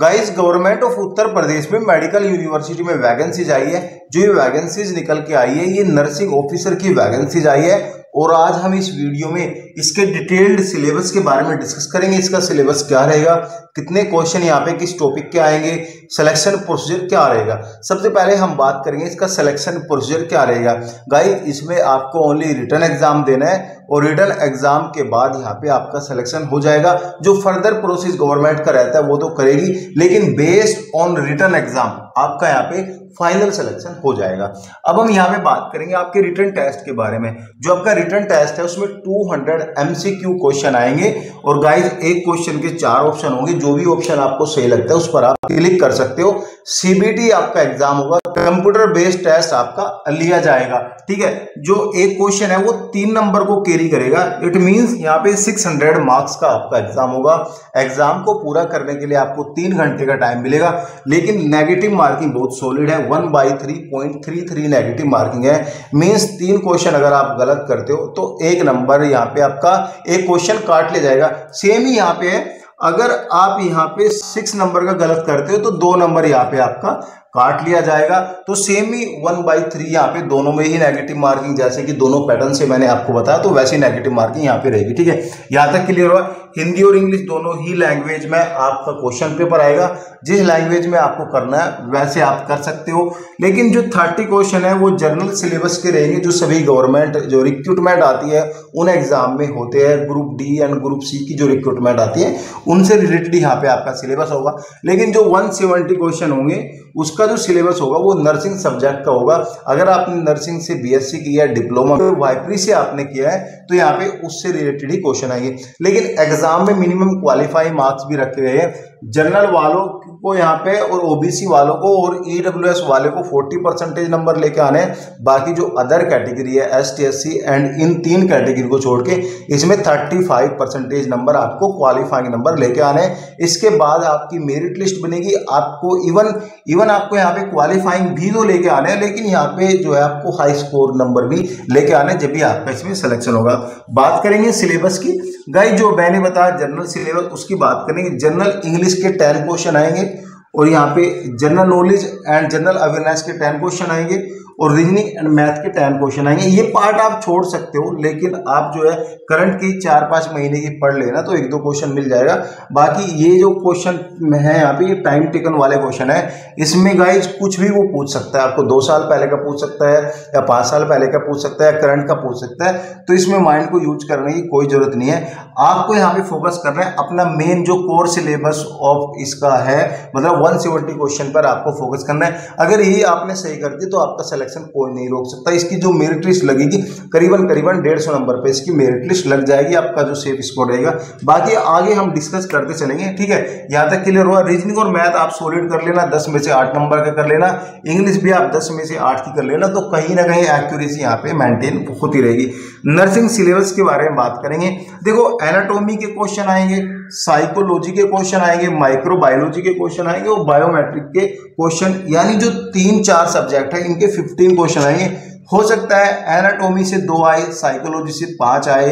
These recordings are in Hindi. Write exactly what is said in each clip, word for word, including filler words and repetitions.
Guys government of Uttar Pradesh में मेडिकल यूनिवर्सिटी में वैकेंसीज आई है। जो ये वैकेंसीज निकल के आई है ये नर्सिंग ऑफिसर की वैकेंसीज आई है और आज हम इस वीडियो में इसके डिटेल्ड सिलेबस के बारे में डिस्कस करेंगे। इसका सिलेबस क्या रहेगा, कितने क्वेश्चन यहाँ पे किस टॉपिक के आएंगे, सिलेक्शन प्रोसीजर क्या रहेगा। सबसे पहले हम बात करेंगे इसका सिलेक्शन प्रोसीजर क्या रहेगा। गाइस इसमें आपको ओनली रिटन एग्जाम देना है और रिटन एग्जाम के बाद यहाँ पे आपका सिलेक्शन हो जाएगा। जो फर्दर प्रोसेस गवर्नमेंट का रहता है वो तो करेगी, लेकिन बेस्ड ऑन रिटन एग्जाम आपका यहाँ पे फाइनल सिलेक्शन हो जाएगा। अब हम यहाँ पे बात करेंगे आपके रिटन टेस्ट के बारे में। जो आपका रिटन टेस्ट है उसमें दो सौ एमसीक्यू क्वेश्चन आएंगे और गाइस एक क्वेश्चन के चार ऑप्शन होंगे। जो भी ऑप्शन आपको सही लगता है उस पर आप क्लिक कर सकते हो। सीबीटी आपका एग्जाम होगा, कंप्यूटर बेस्ड टेस्ट आपका लिया जाएगा। ठीक है, जो एक क्वेश्चन है वो तीन नंबर को कैरी करेगा। इट मींस यहाँ पे छह सौ मार्क्स का आपका एग्जाम होगा। एग्जाम को पूरा करने के लिए आपको तीन घंटे का टाइम मिलेगा, लेकिन नेगेटिव मार्किंग बहुत सॉलिड है। One by three point three three negative marking है। मीन्स तीन क्वेश्चन अगर आप गलत करते हो तो एक नंबर यहाँ पे आपका एक क्वेश्चन काट ले जाएगा। सेम ही यहाँ पे है, अगर आप यहाँ पे सिक्स नंबर का गलत करते हो तो दो नंबर यहाँ पे आपका काट लिया जाएगा। तो सेम ही वन बाई थ्री यहाँ पे दोनों में ही नेगेटिव मार्किंग, जैसे कि दोनों पैटर्न से मैंने आपको बताया तो वैसे नेगेटिव मार्किंग यहाँ पे रहेगी। ठीक है, यहाँ तक क्लियर हुआ। हिंदी और इंग्लिश दोनों ही लैंग्वेज में आपका क्वेश्चन पेपर आएगा। जिस लैंग्वेज में आपको करना है वैसे आप कर सकते हो, लेकिन जो थर्टी क्वेश्चन है वो जनरल सिलेबस के रहेंगे, जो सभी गवर्नमेंट जो रिक्रूटमेंट आती है उन एग्जाम में होते हैं। Group D and group C की जो रिक्रूटमेंट आती है उनसे रिलेटेड यहाँ पे आपका सिलेबस होगा। लेकिन जो वन सेवेंटी क्वेश्चन होंगे उसका जो सिलेबस होगा वो नर्सिंग सब्जेक्ट का होगा। अगर आपने नर्सिंग से बीएससी किया है, डिप्लोमा वाइपरी से आपने किया है तो यहाँ पे उससे रिलेटेड ही क्वेश्चन आएंगे। लेकिन एग्जाम में मिनिमम क्वालिफाई मार्क्स भी रखे गए हैं जनरल वालों को यहाँ पे, और ओबीसी वालों को और ईडब्ल्यूएस वाले को चालीस परसेंटेज नंबर लेके आने हैं। बाकी जो अदर कैटेगरी है S T S C and इन तीन कैटेगरी को छोड़ के इसमें पैंतीस परसेंटेज नंबर आपको क्वालिफाइंग नंबर लेके आने हैं। इसके बाद आपकी मेरिट लिस्ट बनेगी। आपको इवन इवन आपको यहाँ पे क्वालिफाइंग भी तो लेके आने हैं, लेकिन यहाँ पे जो है आपको हाई स्कोर नंबर भी लेके आने जब भी आपका इसमें सिलेक्शन होगा। बात करेंगे सिलेबस की। गाइस जो मैंने बताया जनरल सिलेबस उसकी बात करेंगे। जनरल इंग्लिश के टेन क्वेश्चन आएंगे और यहाँ पे general knowledge and general awareness के टेन क्वेश्चन आएंगे और रीजनिंग एंड मैथ के टेन क्वेश्चन आएंगे। ये पार्ट आप छोड़ सकते हो, लेकिन आप जो है करंट की चार पाँच महीने की पढ़ लेना तो एक दो क्वेश्चन मिल जाएगा। बाकी ये जो क्वेश्चन है यहाँ पे ये टाइम टेकन वाले क्वेश्चन है। इसमें गाइस कुछ भी वो पूछ सकता है, आपको दो साल पहले का पूछ सकता है या पाँच साल पहले का पूछ सकता है या करंट का पूछ सकता है। तो इसमें माइंड को यूज करने की कोई ज़रूरत नहीं है। आपको यहाँ पर फोकस करना है अपना मेन जो कोर सिलेबस ऑफ इसका है, मतलब वन सेवेंटी क्वेश्चन पर आपको फोकस करना है। अगर ये आपने सही कर दी तो आपका सिलेक्शन कोई नहीं रोक सकता। इसकी जो मेरिट लिस्ट लगेगी करीबन करीबन डेढ़ सौ नंबर पे इसकी मेरिट लिस्ट लग जाएगी, आपका जो सेफ स्कोर रहेगा। बाकी आगे हम डिस्कस करते चलेंगे। ठीक है, यहाँ तक क्लियर हुआ। रीजनिंग और मैथ आप सॉलिड कर लेना, दस में से आठ नंबर का कर लेना। इंग्लिश भी आप दस में से आठ की कर लेना, तो कहीं ना कहीं एक्यूरेसी यहाँ पे मेंटेन होती रहेगी। नर्सिंग सिलेबस के बारे में बात करेंगे। देखो एनाटॉमी के क्वेश्चन आएंगे, साइकोलॉजी के क्वेश्चन आएंगे, माइक्रोबायोलॉजी के क्वेश्चन आएंगे और बायोमेट्रिक के क्वेश्चन, यानी जो तीन चार सब्जेक्ट है इनके पंद्रह क्वेश्चन आएंगे। हो सकता है एनाटॉमी से दो आए, साइकोलॉजी से पांच आए,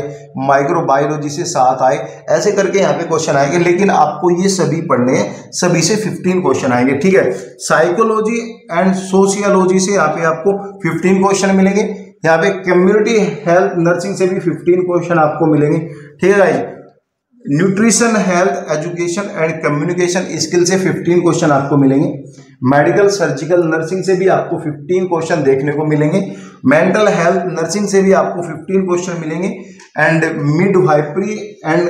माइक्रोबायोलॉजी से सात आए, ऐसे करके यहाँ पे क्वेश्चन आएंगे। लेकिन आपको ये सभी पढ़ने हैं, सभी से पंद्रह क्वेश्चन आएंगे। ठीक है, साइकोलॉजी एंड सोशियोलॉजी से यहाँ पे आपको पंद्रह क्वेश्चन मिलेंगे। यहाँ पे कम्युनिटी हेल्थ नर्सिंग से भी पंद्रह क्वेश्चन आपको मिलेंगे। ठीक है, nutrition health education and communication skill से पंद्रह क्वेश्चन आपको मिलेंगे। मेडिकल सर्जिकल नर्सिंग से भी आपको पंद्रह क्वेश्चन देखने को मिलेंगे। मेंटल हेल्थ नर्सिंग से भी आपको पंद्रह क्वेश्चन मिलेंगे एंड मिडवाइफरी एंड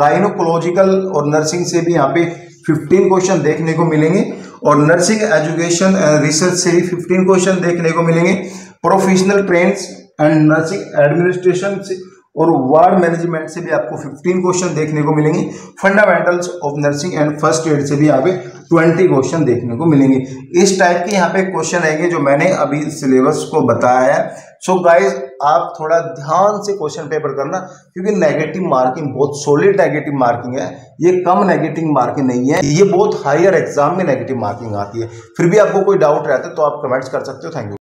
गायनोकोलॉजिकल और नर्सिंग से भी यहाँ पे पंद्रह क्वेश्चन देखने को मिलेंगे और नर्सिंग एजुकेशन एंड रिसर्च से भी पंद्रह क्वेश्चन देखने को मिलेंगे। Professional trends and nursing administration से और वार्ड मैनेजमेंट से भी आपको पंद्रह क्वेश्चन देखने को मिलेंगे। Fundamentals of nursing and first aid से भी यहाँ पे बीस क्वेश्चन देखने को मिलेंगे। इस टाइप के यहाँ पे क्वेश्चन रहेंगे जो मैंने अभी सिलेबस को बताया है। सो गाइज आप थोड़ा ध्यान से क्वेश्चन पेपर करना, क्योंकि नेगेटिव मार्किंग बहुत सॉलिड नेगेटिव मार्किंग है। ये कम नेगेटिव मार्किंग नहीं है, ये बहुत हायर एग्जाम में नेगेटिव मार्किंग आती है। फिर भी आपको कोई डाउट रहता है तो आप कमेंट्स कर सकते हो। Thank you.